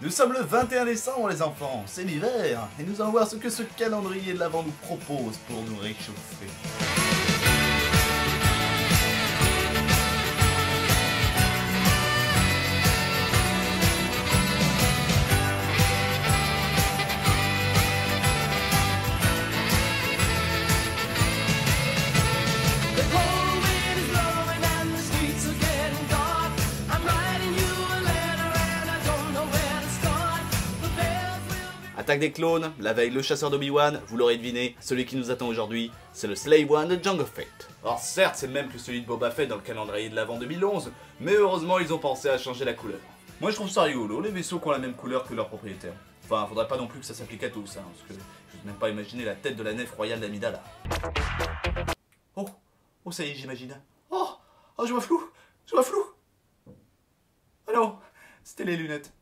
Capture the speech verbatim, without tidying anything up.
Nous sommes le vingt et un décembre les enfants, c'est l'hiver, et nous allons voir ce que ce calendrier de l'Avent nous propose pour nous réchauffer. Attaque des clones, la veille le chasseur d'Obi-Wan, vous l'aurez deviné, celui qui nous attend aujourd'hui, c'est le Slave One de Jango Fett. Or certes, c'est le même que celui de Boba Fett dans le calendrier de l'Avent deux mille onze, mais heureusement ils ont pensé à changer la couleur. Moi je trouve ça rigolo, les vaisseaux qui ont la même couleur que leur propriétaire. Enfin, faudrait pas non plus que ça s'applique à tous, hein, parce que je n'ose même pas imaginer la tête de la nef royale d'Amidala. Oh, oh ça y est j'imagine. Oh, oh je vois flou, je vois flou. Ah non, c'était les lunettes.